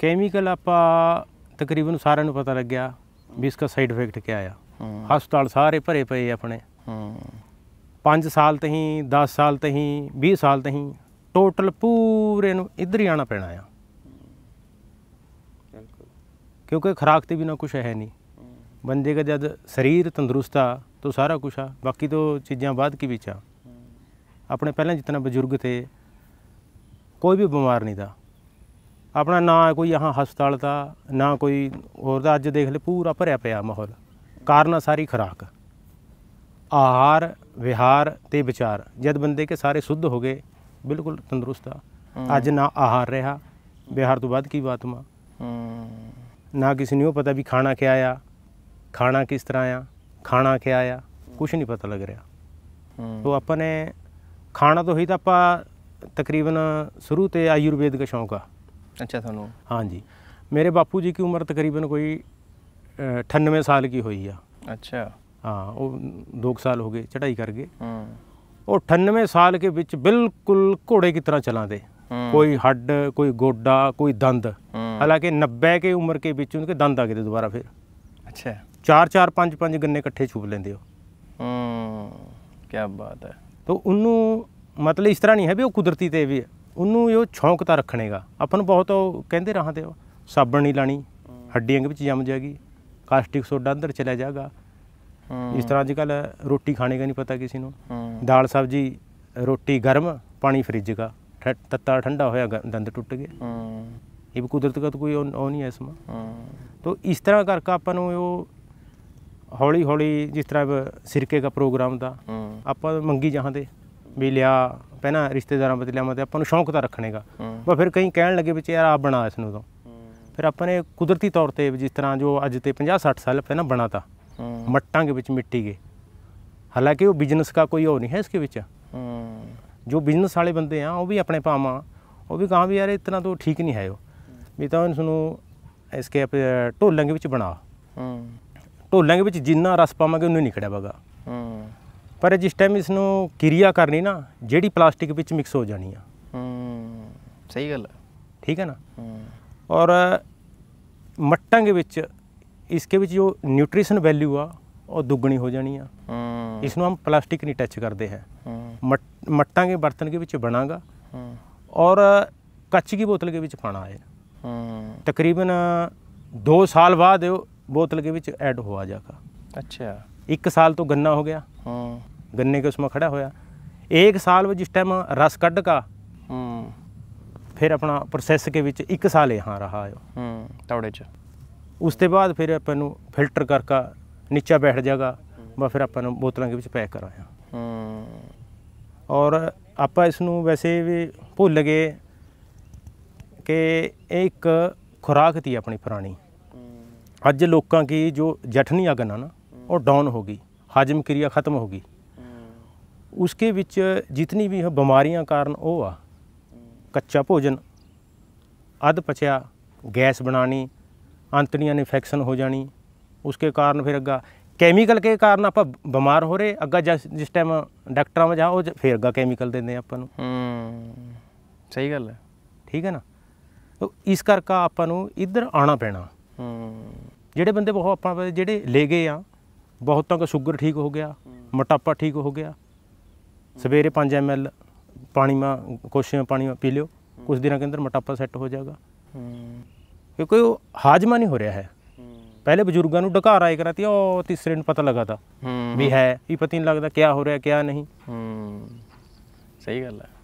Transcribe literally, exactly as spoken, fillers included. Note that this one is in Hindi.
केमिकल आपा तकरीबन सारे नूं पता लग गया भी इसका साइड इफेक्ट क्या आया। हस्पताल सारे भरे पे अपने पाँच साल तही दस साल तही बीस साल तही टोटल पूरे इधर ही आना पैना है, क्योंकि खुराक के बिना कुछ है नहीं। बंदे का जब शरीर तंदुरुस्त आ तो सारा कुछ आ, बाकी तो चीज़ें बाद की बीच आ। अपने पहले जितना बुजुर्ग थे कोई भी बीमार नहीं था अपना, ना कोई यहाँ हस्पताल था ना कोई और। अज देख ले पूरा भरया पाया माहौल, कारण सारी खुराक आहार विहार ते विचार। जब बंदे के सारे शुद्ध हो गए बिल्कुल तंदुरुस्त आ, अज ना आहार रहा विहार तो बाद की बात माँ, ना किसी ने पता भी खाना क्या आया खाना किस तरह आ खाना क्या आया कुछ नहीं पता लग रहा। तो अपने खाना तो ही तो आप तकरीबन शुरू से आयुर्वेद का शौक आ। अच्छा थानू? हाँ जी, मेरे बापू जी की उम्र तकरीबन कोई अठानवे साल की हुई है। अच्छा। हाँ, वो दो साल हो गए चढ़ाई कर गए, और अठानवे साल के बीच बिल्कुल घोड़े की तरह चलाते, कोई हड्ड कोई गोडा कोई दंद। हालांकि नब्बे के उम्र के बीच उनके दंद आ गए थे दोबारा फिर। अच्छा। चार चार पाँच पाँच गन्ने इकट्ठे छूप लेंदे हो। क्या बात है। तो उन्हों मतलब इस तरह नहीं है भी वो कुदरती ते भी है, उन्होंने यो शौकता रखने का। अपन बहुत कहते रहा थे साबण नहीं लानी हड्डियों के बीच जम जाएगी, कास्टिक सोडा अंदर चला जाएगा। इस तरह अजकल रोटी खाने का नहीं पता किसी को, दाल सब्जी रोटी गर्म पानी फ्रिज का तत्ता ठंडा होया दंद टुट गए। ये भी कुदरत का तो कोई वो नहीं है इसमें। तो इस तरह करके अपन वो हौली हौली जिस तरह सिरके का प्रोग्राम था आप मंगी जहाँ से भी लिया पहना रिश्तेदारों पर लिया, मतलब अपन शौक था रखने का। पर फिर कहीं कहन लगे बच्चे यार आप बना इसनों, तो फिर अपने कुदरती तौर पर जिस तरह जो अज तो पचास साठ साल पहना बना था मट्टा के बीच मिट्टी के। हालांकि वो बिजनेस का कोई और नहीं है इसके बीच, जो बिजनेस वाले बंदे हैं वो भी अपने भाव वो भी कहाँ भी यार इतना तो ठीक नहीं है वो भी, तो इसनों इसके ढोलों के बीच बना ढोलों के बीच जिन्ना रस पावे उन्हें निकलिया बगा। पर जिस टाइम इसनों क्रिया करनी ना जी प्लास्टिक विच मिक्स हो जानी है। सही गल ठीक है ना। और मट्टा के बीच इसके बीच जो न्यूट्रिशन वैल्यू आ वो दुगनी हो जानी है। इसनों हम प्लास्टिक नहीं टच करते हैं। मट मट्टा के बर्तन के बीच बनागा और कच्च की बोतल के बीच पाना है। तकरीबन दो साल बाद बोतल के बीच ऐड हुआ जाएगा। अच्छा। एक साल तो गन्ना हो गया, गन्ने के उसमें खड़ा होया। एक साल जिस टाइम रस कट का फिर अपना प्रोसेस के बीच एक साल यहाँ रहा है तौड़े च। उसके बाद फिर अपन फिल्टर करके नीचा बैठ जाएगा व फिर अपन बोतलों के बीच पैक कराया। और आप इसनों वैसे भी भूल गए कि एक खुराक थी अपनी पुरानी। अज लोगों की जो जठनी अगन है ना और डाउन होगी, हाजम क्रिया ख़त्म होगी, उसके बीच जितनी भी बीमारियां कारण वो आ कच्चा भोजन अध पचया गैस बनानी, आंतड़ियां इन्फेक्शन हो जानी, उसके कारण फिर अग्गा केमिकल के कारण आप बीमार हो रहे। अग्गा जिस जिस टाइम डॉक्टर में जाओ फिर अग्गा केमिकल देंगे अपन। सही गल है ठीक है ना। तो इस करके अपन इधर आना पैना। ਜਿਹੜੇ ਬੰਦੇ ਬਹੁਤ ਆਪਾਂ ਜਿਹੜੇ ਲੈ ਗਏ ਆ ਬਹੁਤਾਂ ਦਾ ਸ਼ੂਗਰ ਠੀਕ ਹੋ ਗਿਆ, ਮੋਟਾਪਾ ਠੀਕ ਹੋ ਗਿਆ। ਸਵੇਰੇ पाँच एम एल ਪਾਣੀ ਮਾ ਕੋਸ਼ਿਆਂ ਪਾਣੀ ਮਾ ਪੀ ਲਿਓ, ਕੁਝ ਦਿਨਾਂ ਕੇ ਅੰਦਰ ਮੋਟਾਪਾ ਸੈੱਟ ਹੋ ਜਾਏਗਾ, ਕਿਉਂਕਿ ਉਹ ਹਾਜ਼ਮਾ ਨਹੀਂ ਹੋ ਰਿਹਾ ਹੈ। ਪਹਿਲੇ ਬਜ਼ੁਰਗਾਂ ਨੂੰ ਡਕਾਰ ਆਏ ਕਰਾਤੀ ਉਹ ਤੀਸਰੇ ਨੂੰ ਪਤਾ ਲੱਗਾ ਤਾਂ ਵੀ ਹੈ, ਇਹ ਪਤਾ ਨਹੀਂ ਲੱਗਦਾ ਕਿਆ ਹੋ ਰਿਹਾ ਕਿਆ ਨਹੀਂ। ਸਹੀ ਗੱਲ ਹੈ।